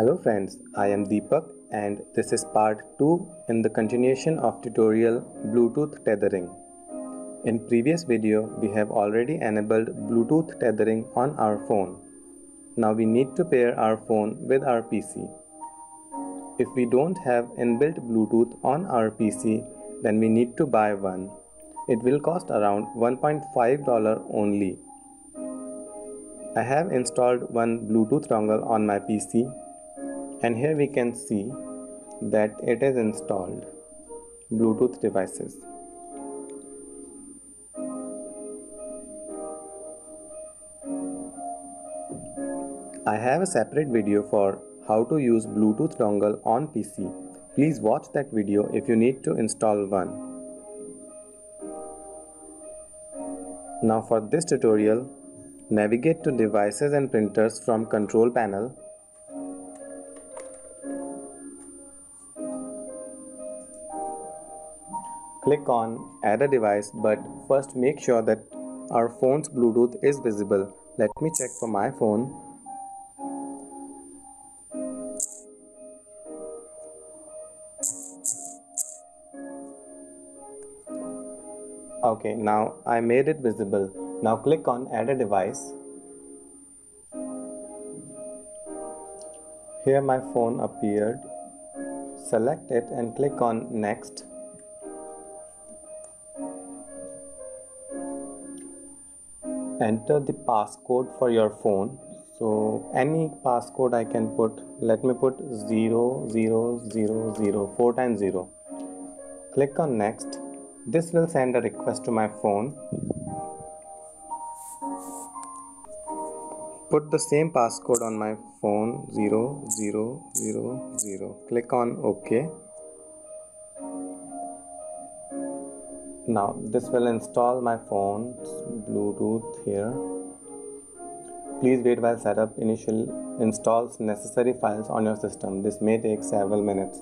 Hello friends, I am Deepak and this is part 2 in the continuation of tutorial Bluetooth tethering. In previous video we have already enabled Bluetooth tethering on our phone. Now we need to pair our phone with our PC. If we don't have inbuilt Bluetooth on our PC, then we need to buy one. It will cost around $1.5 only. I have installed one Bluetooth dongle on my PC. And here we can see that it is installed Bluetooth devices. I have a separate video for how to use Bluetooth dongle on PC. Please watch that video if you need to install one. Now for this tutorial, navigate to Devices and Printers from Control Panel. Click on Add a Device, but first make sure that our phone's Bluetooth is visible. Let me check for my phone. Okay, now I made it visible. Now click on Add a Device. Here my phone appeared. Select it and click on Next. Enter the passcode for your phone. So any passcode I can put. Let me put 0000 4 times 0. Click on Next. This will send a request to my phone. Put the same passcode on my phone 0000. Click on OK. Now this will install my phone's Bluetooth here. Please wait while setup initial installs necessary files on your system. This may take several minutes.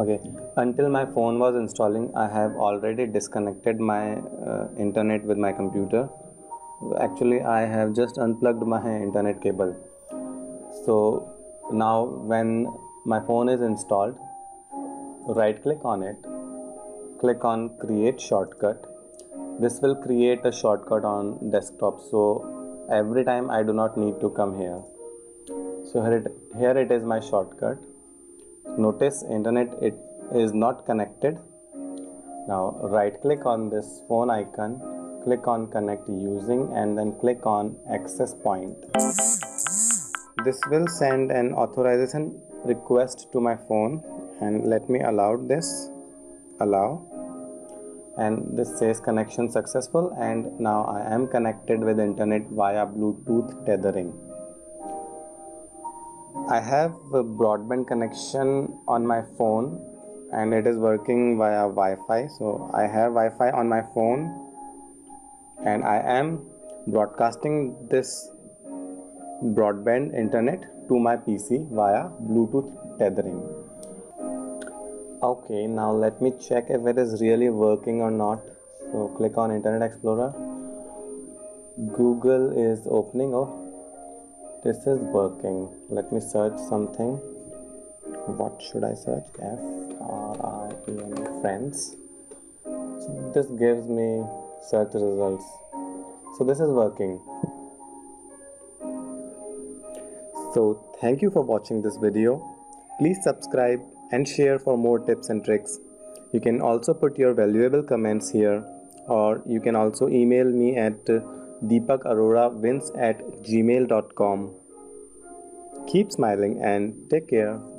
Okay, until my phone was installing, I have already disconnected my internet with my computer. Actually, I have just unplugged my internet cable. So now when my phone is installed, right click on it, click on Create Shortcut. This will create a shortcut on desktop, so every time I do not need to come here. So here it is, my shortcut. Notice internet, it is not connected. Now right click on this phone icon, click on Connect Using and then click on Access Point. This will send an authorization request to my phone, and let me allow this. Allow. And this says connection successful, and now I am connected with internet via Bluetooth tethering. I have a broadband connection on my phone and it is working via Wi-Fi. So I have Wi-Fi on my phone. And I am broadcasting this broadband internet to my PC via Bluetooth tethering. Okay, now let me check if it is really working or not. So click on Internet Explorer. Google is opening. Oh, this is working. Let me search something. What should I search? FRIEND, friends. So this gives me search results. So this is working. So thank you for watching this video. Please subscribe and share for more tips and tricks. You can also put your valuable comments here, or you can also email me at deepakarora@gmail.com. Keep smiling and take care.